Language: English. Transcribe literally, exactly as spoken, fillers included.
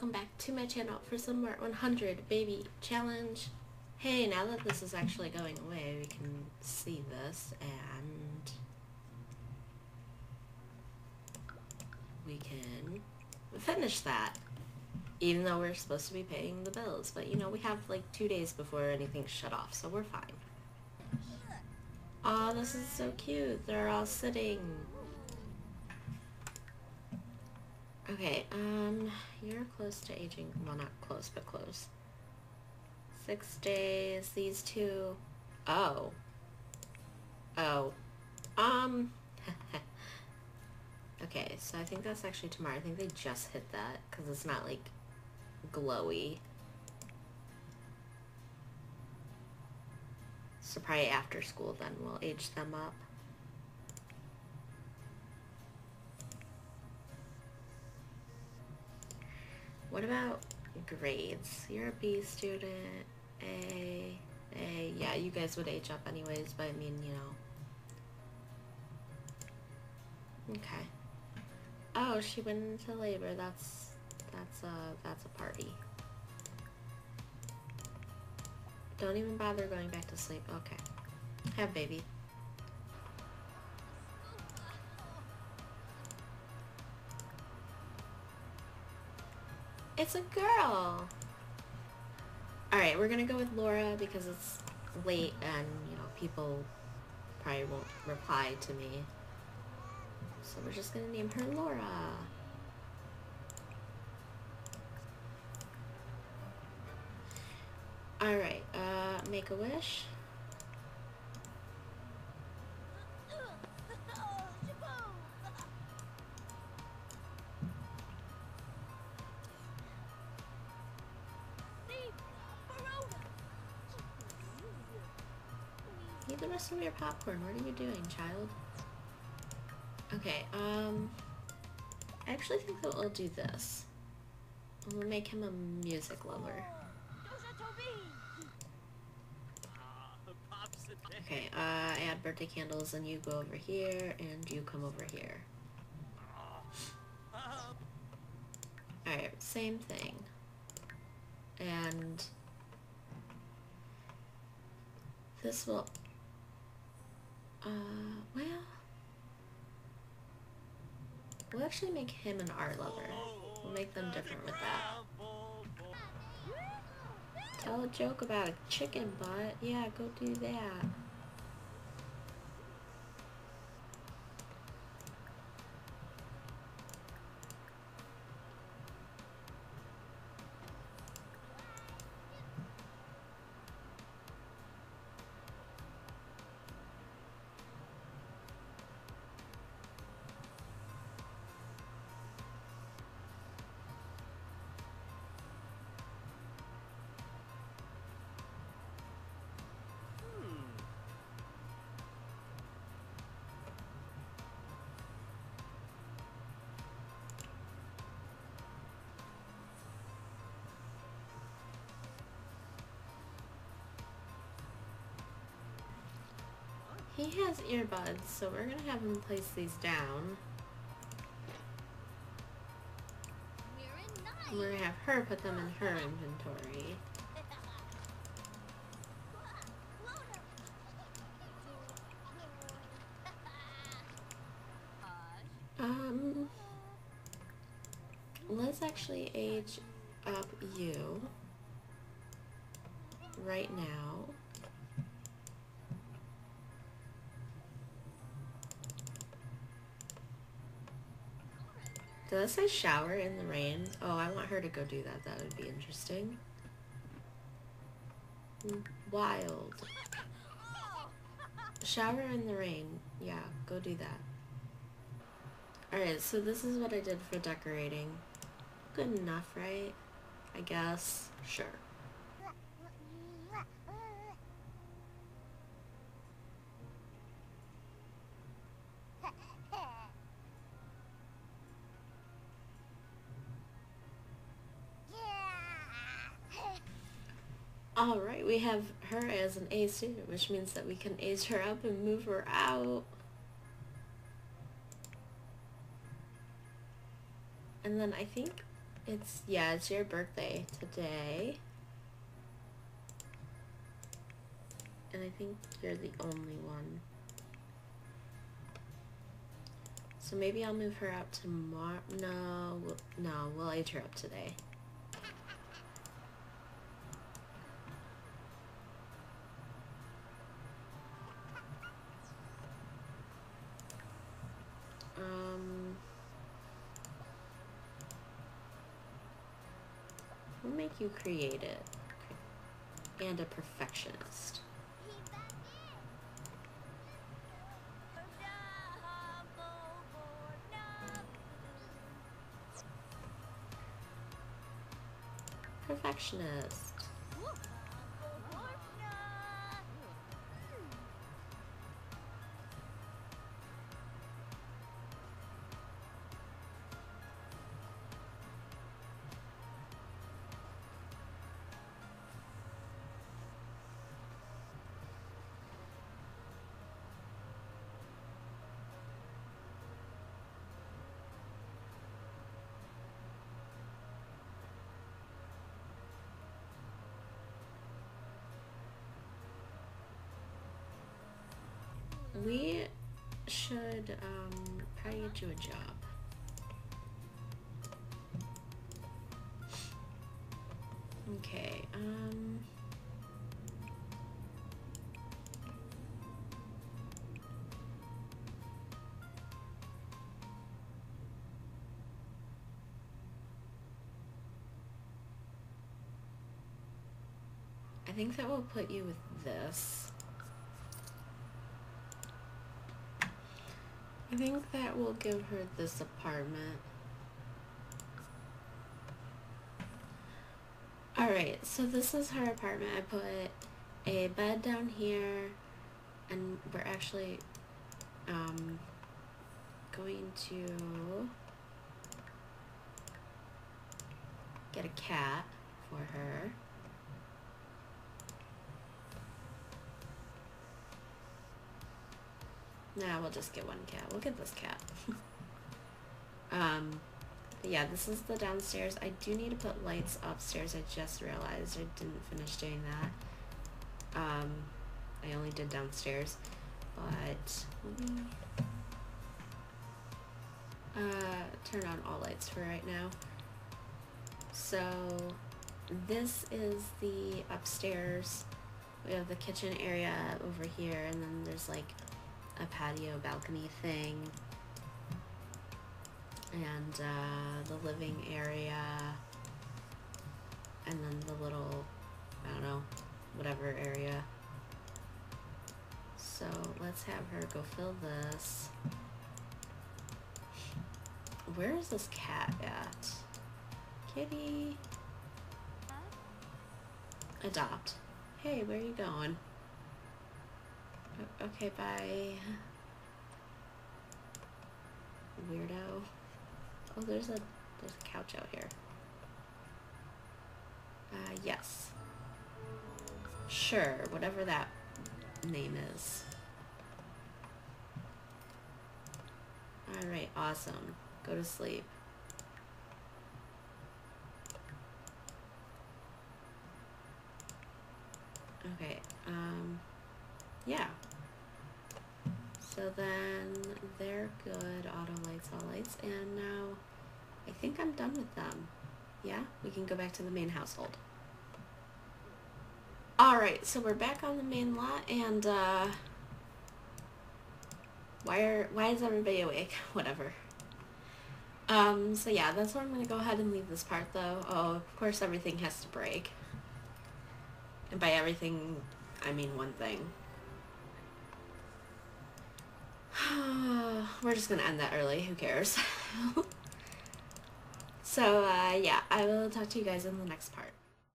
welcome back to my channel for some more one hundred baby challenge. Hey, now that this is actually going away, we can see this and we can finish that, even though we're supposed to be paying the bills. But you know, we have like two days before anything's shut off, so we're fine. Aw, this is so cute. They're all sitting. Okay, um, you're close to aging. Well, not close, but close. Six days, these two. Oh. Oh. Um. Okay, so I think that's actually tomorrow. I think they just hit that, because it's not, like, glowy. So probably after school, then, we'll age them up. What about grades? You're a B student, A, A. Yeah, you guys would age up anyways, but I mean, you know. Okay. Oh, she went into labor. That's, that's a, that's a party. Don't even bother going back to sleep. Okay. Have baby. It's a girl! Alright, we're gonna go with Laura because it's late and, you know, people probably won't reply to me. So we're just gonna name her Laura. Alright, uh, make a wish. The rest of your popcorn. What are you doing, child? Okay, um... I actually think that we'll do this. We'll make him a music lover. Okay, uh, add birthday candles, and you go over here, and you come over here. Alright, same thing. And... this will... Uh, well, we'll actually make him an art lover. We'll make them different with that. Tell a joke about a chicken butt. Yeah, go do that. He has earbuds, so we're going to have him place these down. We're going to have her put them in her inventory. Um, let's actually age up you right now. Did I say shower in the rain? Oh, I want her to go do that. That would be interesting. Wild. Shower in the rain. Yeah, go do that. Alright, so this is what I did for decorating. Good enough, right? I guess. Sure. Alright, we have her as an A student, which means that we can age her up and move her out. And then I think It's, yeah, it's your birthday today. And I think you're the only one. So maybe I'll move her out tomorrow. No, no, we'll age her up today. Um, we'll make you creative and a perfectionist. Perfectionist. We should um, probably get you a job. Okay, um... I think that will put you with this. I think that will give her this apartment. Alright, so this is her apartment. I put a bed down here, and we're actually um, going to get a cat for her. Nah, we'll just get one cat. We'll get this cat. um, yeah, this is the downstairs. I do need to put lights upstairs. I just realized I didn't finish doing that. Um, I only did downstairs. But let me uh, turn on all lights for right now. So this is the upstairs. We have the kitchen area over here, and then there's like a patio balcony thing, and uh, the living area, and then the little, I don't know, whatever area. So let's have her go fill this. Where is this cat at? Kitty? Adopt. Hey, where are you going? Okay, bye. Weirdo. Oh, there's a there's a couch out here. Uh, yes. Sure, whatever that name is. Alright, awesome. Go to sleep. Okay, um, yeah. So then they're good, auto lights, all lights, and now I think I'm done with them. Yeah, we can go back to the main household. Alright, so we're back on the main lot, and uh, why, are, why is everybody awake? Whatever. Um, so yeah, that's where I'm going to go ahead and leave this part though. Oh, of course everything has to break. And by everything, I mean one thing. We're just gonna end that early, who cares? So uh, yeah, I will talk to you guys in the next part.